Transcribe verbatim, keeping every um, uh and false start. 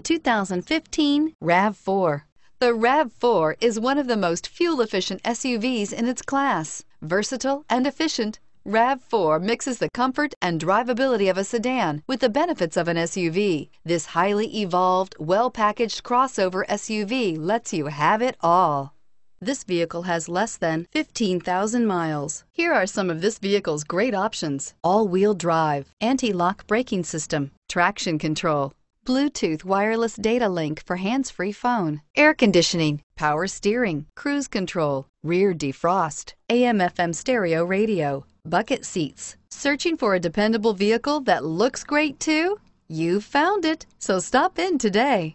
the two thousand fifteen RAV four. The RAV four is one of the most fuel-efficient S U Vs in its class. Versatile and efficient, RAV four mixes the comfort and drivability of a sedan with the benefits of an S U V. This highly evolved, well-packaged crossover S U V lets you have it all. This vehicle has less than fifteen thousand miles. Here are some of this vehicle's great options: all-wheel drive, anti-lock braking system, traction control, Bluetooth wireless data link for hands-free phone, air conditioning, power steering, cruise control, rear defrost, A M F M stereo radio, bucket seats. Searching for a dependable vehicle that looks great too? You've found it, so stop in today.